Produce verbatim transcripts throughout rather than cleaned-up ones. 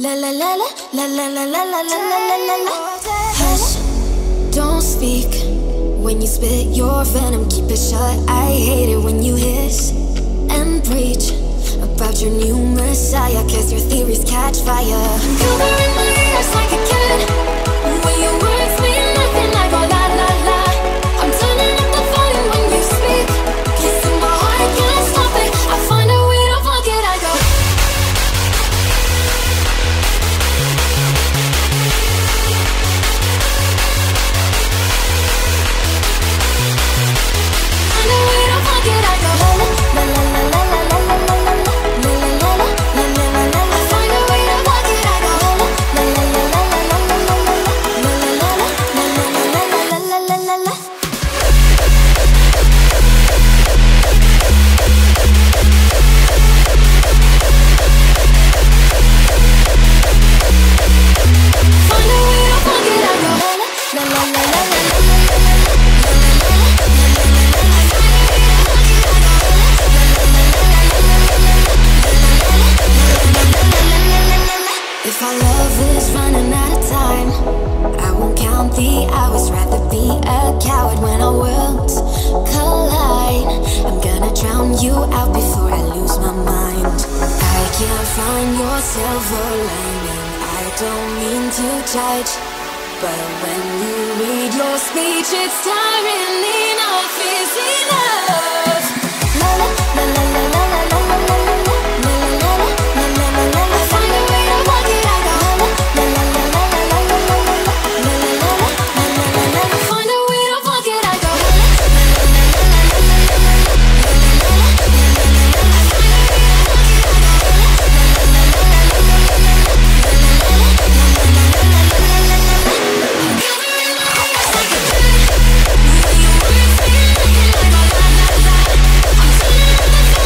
La la la la la la la la la la la. Hush, don't speak when you spit your venom. Keep it shut. I hate it when you hiss and preach about your new messiah. 'Cause your theories catch fire. I'm covering my ears like a kid when your words mean nothing. I go la la la. I'm turning up the volume when you speak. Kissing my heart, I can't stop it. I find a way to block it. I go. Find a way to block it. I go la la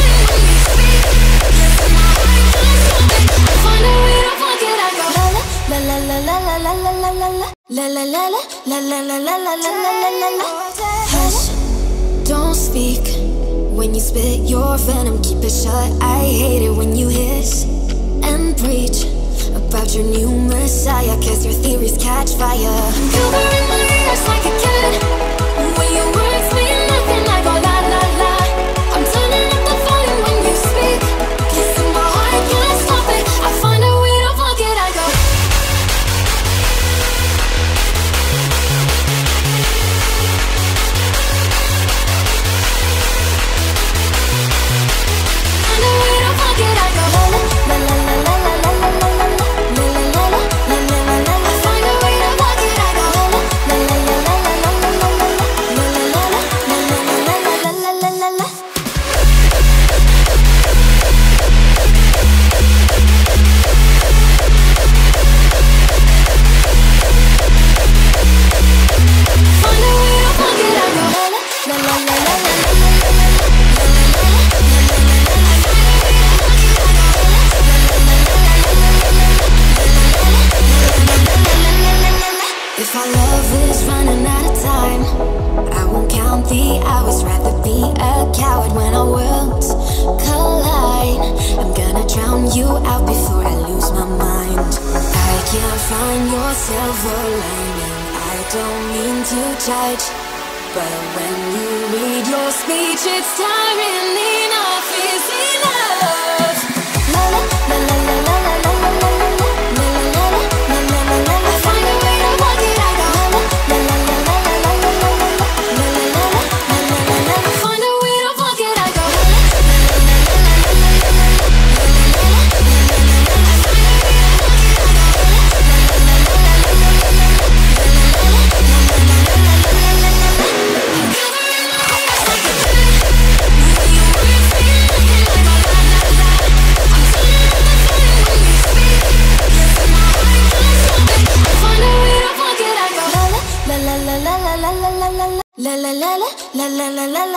la la la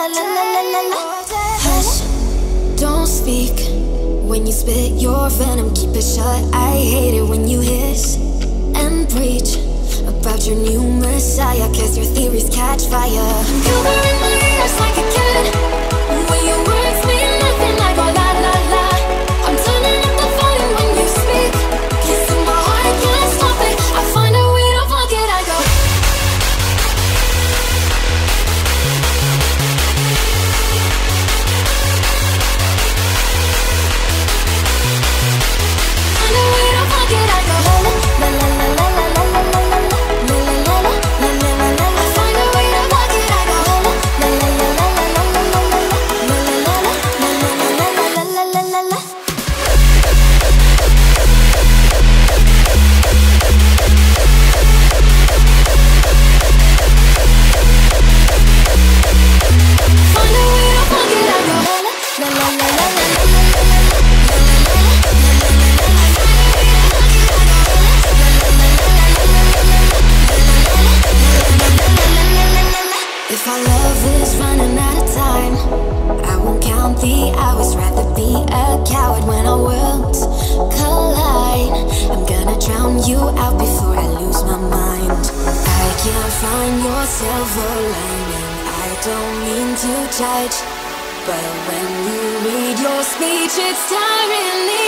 la la la. Kiss find your silver lining. I don't mean to judge, but when you read your speech, it's tiring.